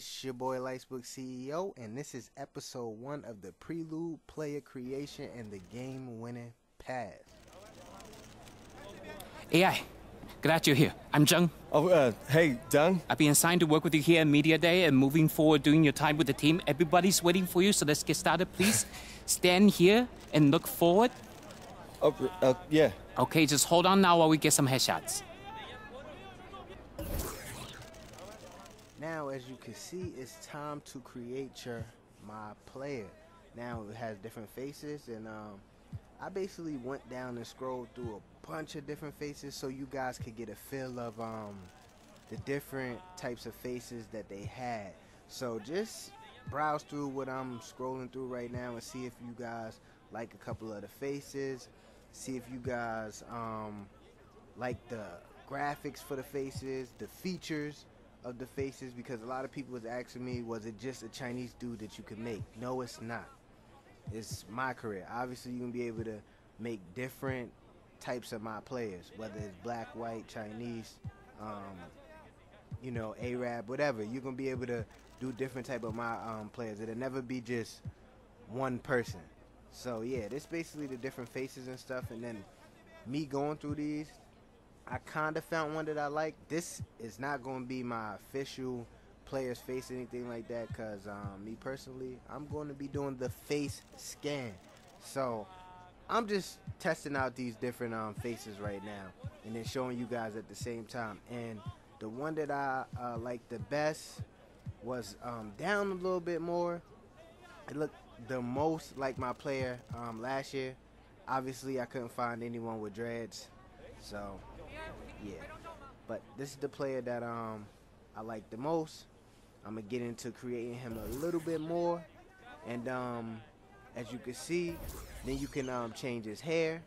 This is your boy Lightsbook CEO, and this is episode 1 of the Prelude Player Creation and the Game Winning Path. AI, glad you're here. I'm Zheng. Oh, hey, Zheng. I've been assigned to work with you here at Media Day, and moving forward during your time with the team, everybody's waiting for you, so let's get started, please. Stand here and look forward. Oh, yeah. Okay, just hold on now while we get some headshots. Now, as you can see, it's time to create your My Player. Now, it has different faces, and I basically went down and scrolled through a bunch of different faces so you guys could get a feel of the different types of faces that they had. So just browse through what I'm scrolling through right now and see if you guys like a couple of the faces, see if you guys like the graphics for the faces, the features of the faces, because a lot of people was asking me, was it just a Chinese dude that you could make? No, it's not. It's MYCAREER. Obviously, you can be able to make different types of My Players, whether it's black, white, Chinese, you know, Arab, whatever. You're gonna be able to do different type of My Players. It'll never be just one person. So yeah, this basically the different faces and stuff. And then me going through these, I kind of found one that I like. This is not going to be my official player's face or anything like that, because me personally, I'm going to be doing the face scan. So I'm just testing out these different faces right now and then showing you guys at the same time. And the one that I liked the best was down a little bit more. It looked the most like my player last year. Obviously, I couldn't find anyone with dreads. So yeah, but this is the player that I like the most. I'm gonna get into creating him a little bit more, and as you can see, then you can change his hair.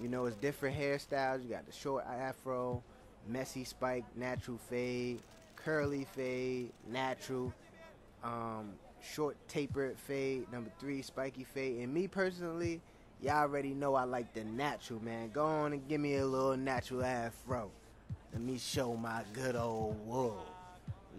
You know, it's different hairstyles. You got the short afro, messy spike, natural fade, curly fade, natural, short tapered fade, number 3 spiky fade. And me personally, y'all already know I like the natural, man. Go on and give me a little natural afro. Let me show my good old wool.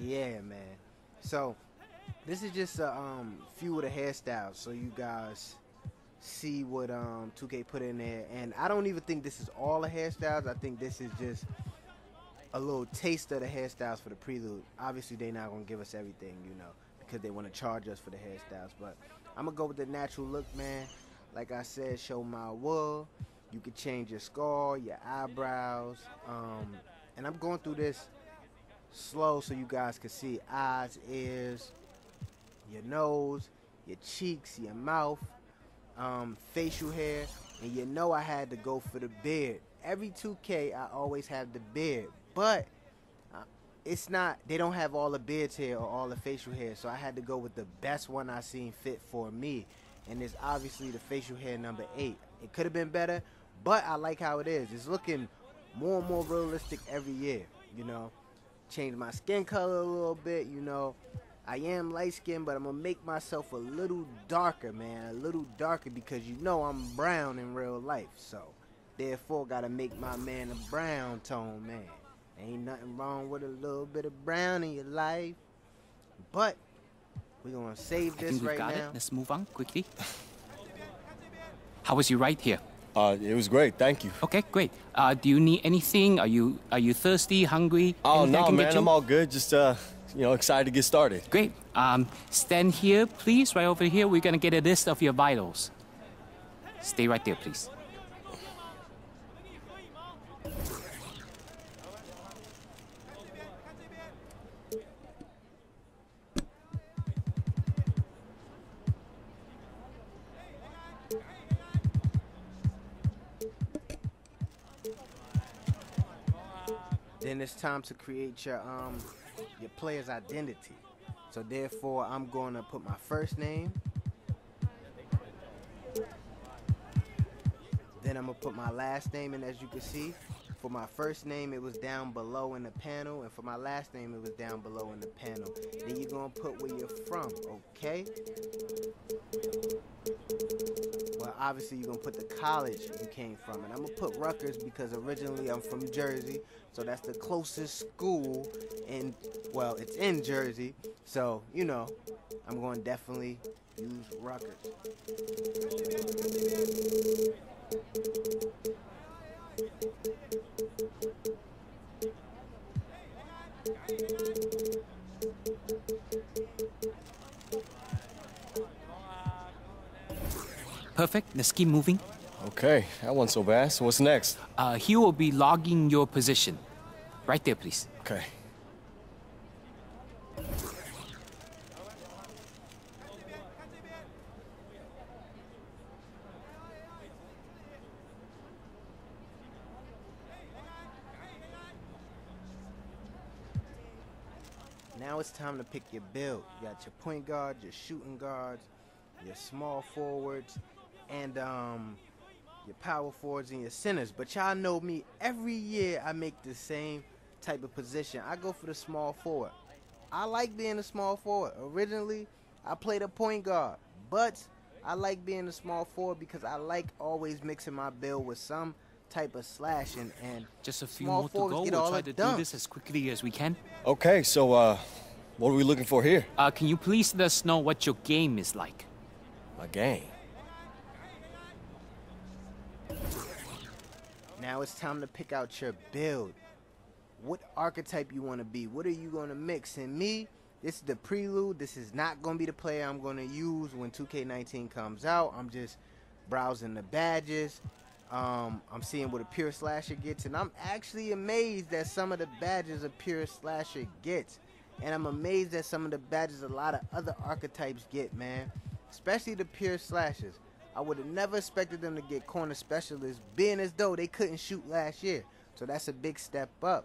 Yeah, man. So this is just a few of the hairstyles, so you guys see what 2K put in there. And I don't even think this is all the hairstyles. I think this is just a little taste of the hairstyles for the Prelude. Obviously, they're not going to give us everything, you know, because they want to charge us for the hairstyles. But I'm going to go with the natural look, man. Like I said, show my wool. You can change your skull, your eyebrows. And I'm going through this slow so you guys can see eyes, ears, your nose, your cheeks, your mouth, facial hair. And you know I had to go for the beard. Every 2K, I always have the beard. But it's not, they don't have all the beards here or all the facial hair. So I had to go with the best one I seen fit for me. And it's obviously the facial hair number 8. It could have been better, but I like how it is. It's looking more and more realistic every year, you know. Change my skin color a little bit, you know. I am light-skinned, but I'm going to make myself a little darker, man. A little darker, because you know I'm brown in real life. So, therefore, got to make my man a brown tone, man. Ain't nothing wrong with a little bit of brown in your life. But we're going to save this right now. I think we've got it. Let's move on quickly. How was your ride here? It was great. Thank you. Okay, great. Do you need anything? Are you thirsty, hungry? Oh, no, man. I'm all good. Just, you know, excited to get started. Great. Stand here, please. Right over here. We're going to get a list of your vitals. Stay right there, please. Then it's time to create your player's identity. So therefore, I'm going to put my first name. Then I'm going to put my last name, and as you can see, for my first name, it was down below in the panel, and for my last name, it was down below in the panel. Then you're going to put where you're from, okay? Well, obviously you're going to put the college you came from. And I'm going to put Rutgers because originally I'm from Jersey. So that's the closest school in, well, it's in Jersey. So, you know, I'm going to definitely use Rutgers. Perfect, let's keep moving. Okay, that one's so bad. So what's next? He will be logging your position. Right there, please. Okay. Now it's time to pick your build. You got your point guard, your shooting guards, your small forwards, and your power forwards and your centers. But y'all know me, every year I make the same type of position. I go for the small forward. I like being a small forward. Originally, I played a point guard, but I like being a small forward because I like always mixing my build with some type of slashing. And just a few more to go. We'll try to do this as quickly as we can. Okay, so what are we looking for here? Can you please let us know what your game is like? My game? Now it's time to pick out your build. What archetype you want to be? What are you going to mix? And me, this is the Prelude. This is not going to be the player I'm going to use when 2K19 comes out. I'm just browsing the badges. I'm seeing what a pure slasher gets. And I'm actually amazed that some of the badges a pure slasher gets. And I'm amazed that some of the badges a lot of other archetypes get, man. Especially the pure slashers. I would have never expected them to get corner specialists, being as though they couldn't shoot last year. So that's a big step up.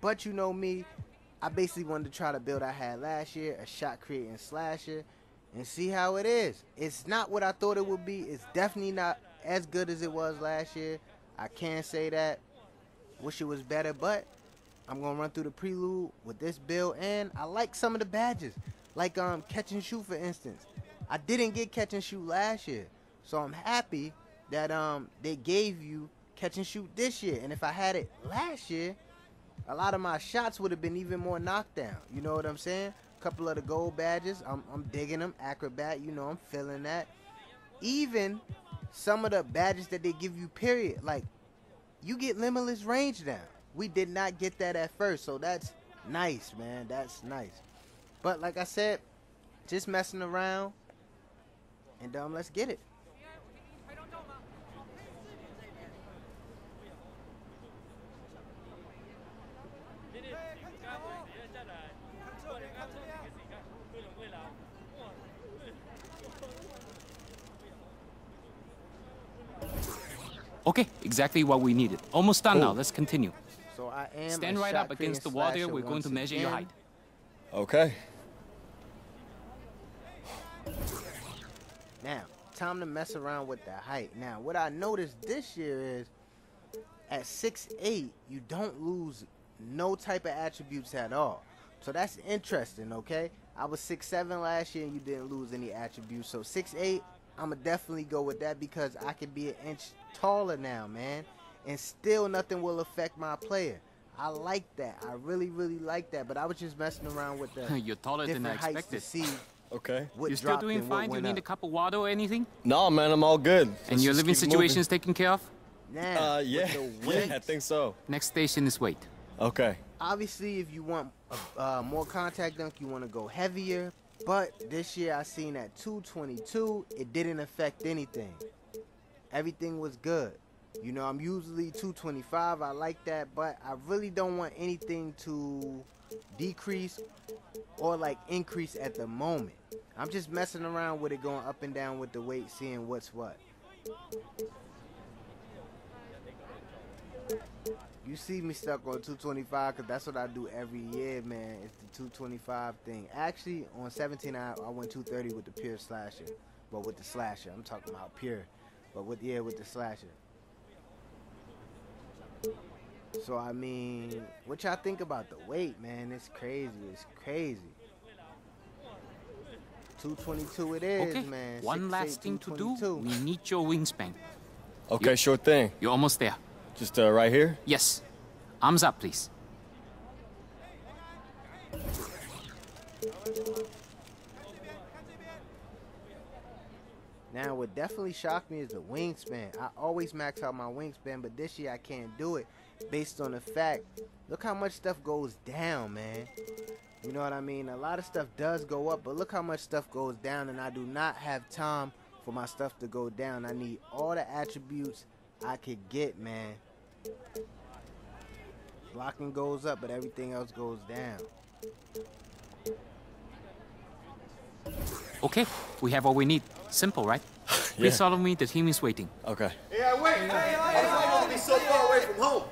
But you know me, I basically wanted to try the build I had last year, a shot creating slasher, and see how it is. It's not what I thought it would be. It's definitely not as good as it was last year. I can't say that. Wish it was better, but I'm going to run through the Prelude with this build, and I like some of the badges. Like catch and shoot, for instance. I didn't get catch and shoot last year. So I'm happy that they gave you catch and shoot this year. And if I had it last year, a lot of my shots would have been even more knockdown. You know what I'm saying? A couple of the gold badges, I'm digging them. Acrobat, you know, I'm feeling that. Even some of the badges that they give you, period. Like, you get limitless range now. We did not get that at first. So that's nice, man. That's nice. But like I said, just messing around. And let's get it. Okay, exactly what we needed. Almost done now. Let's continue. So I am stand right up against the wall there. We're going to measure your height. Okay. Now, time to mess around with the height. Now, what I noticed this year is at 6'8", you don't lose no type of attributes at all. So that's interesting, okay? I was 6'7" last year and you didn't lose any attributes. So 6'8", I'ma definitely go with that because I can be an inch taller now, man, and still nothing will affect my player. I like that. I really, really like that. But I was just messing around with the you're taller than I expected. Okay. You're still doing fine? You need a cup of water or anything? No, man, I'm all good. And your living situation is taken care of? Nah, yeah, I think so. Next station is weight. Okay. Obviously, if you want more contact dunk, you want to go heavier. But this year I seen at 222, it didn't affect anything. Everything was good. You know, I'm usually 225. I like that, but I really don't want anything to decrease or like increase at the moment. I'm just messing around with it, going up and down with the weight, seeing what's what. You see me stuck on 225 because that's what I do every year, man. It's the 225 thing. Actually, on 17, I went 230 with the pure slasher. Well, with the slasher. I'm talking about pure. But, with the slasher. So, I mean, what y'all think about the weight, man? It's crazy. It's crazy. 222 it is, okay. Man. One last thing to do. We need your wingspan. Okay, sure thing. You're almost there. Just right here? Yes. Arms up, please. Now, what definitely shocked me is the wingspan. I always max out my wingspan, but this year I can't do it based on the fact, look how much stuff goes down, man. You know what I mean? A lot of stuff does go up, but look how much stuff goes down, and I do not have time for my stuff to go down. I need all the attributes I could get, man. Blocking goes up, but everything else goes down. Okay, we have all we need. Simple, right? Yeah. Please follow me, the team is waiting. Okay. Yeah, wait! I don't want to be so far away from home.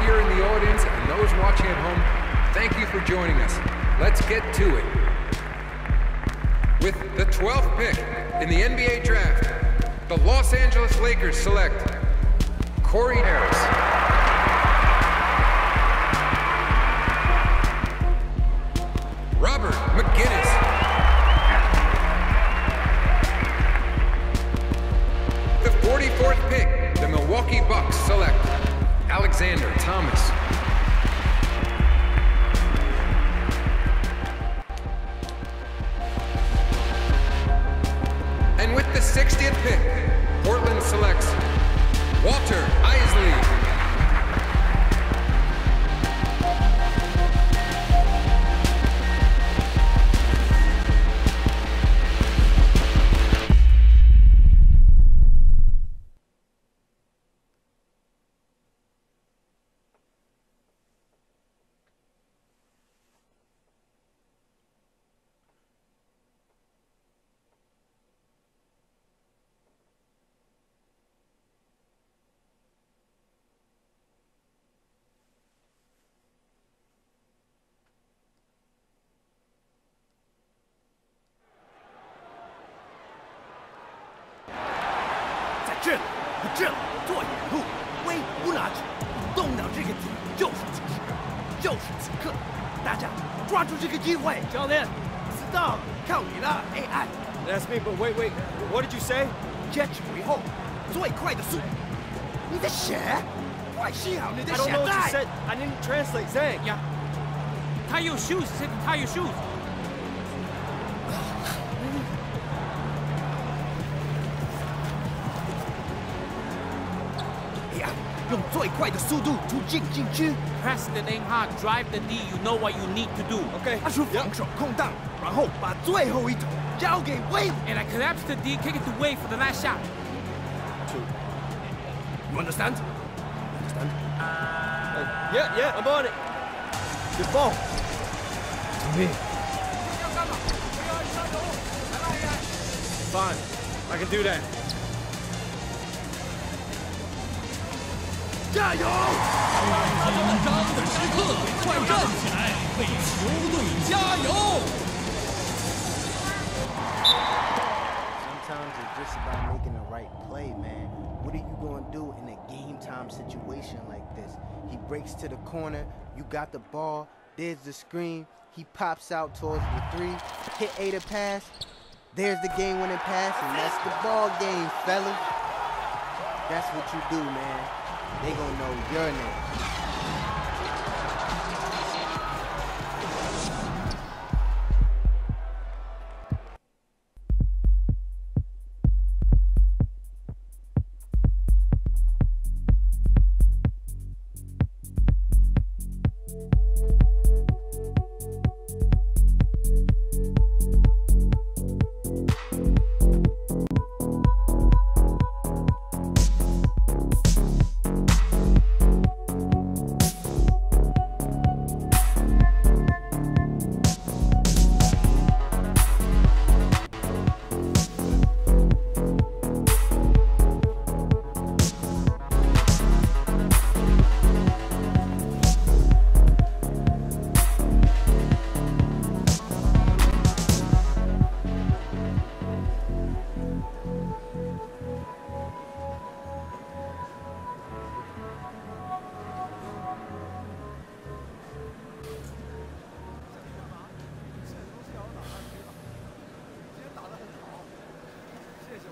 Here in the audience and those watching at home, thank you for joining us. Let's get to it. With the 12th pick in the NBA draft, the Los Angeles Lakers select Corey Harris, Robert McGinnis. The 44th pick, the Milwaukee Bucks select Alexander Thomas. And with the 60th pick, Portland selects Walter Isley. That's me, but wait, what did you say? Get you home. I don't know what you said. I didn't translate, Zhang. Yeah. Tie your shoes, Zip, tie your shoes. Press the lane hard, drive the D, you know what you need to do. Okay. And I collapse the D, kick it away for the last shot. You understand? Yeah, I'm on it. Good ball. To me. Fine, I can do that. 加油！ 到咱们张的时刻，快站起来，为球队加油！ Sometimes it's just about making the right play, man. What are you going to do in a game time situation like this? He breaks to the corner, you got the ball, there's the screen, he pops out towards the three, hit Ada pass, there's the game winning pass, and that's the ball game, fellas. That's what you do, man. They gonna know your name.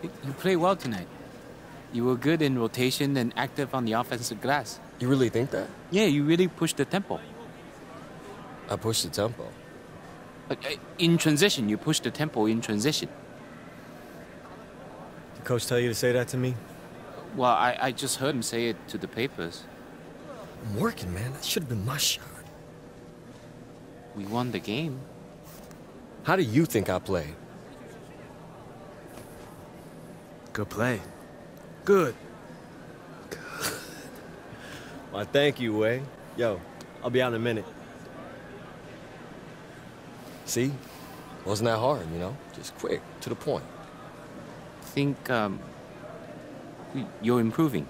You played well tonight. You were good in rotation and active on the offensive glass. You really think that? Yeah, you really pushed the tempo. I pushed the tempo? In transition. You pushed the tempo in transition. Did Coach tell you to say that to me? Well, I just heard him say it to the papers. I'm working, man. That should have been my shot. We won the game. How do you think I played? Good play. Good. Good. Well, thank you, Way. Yo, I'll be out in a minute. See? Wasn't that hard, you know? Just quick, to the point. I think, you're improving.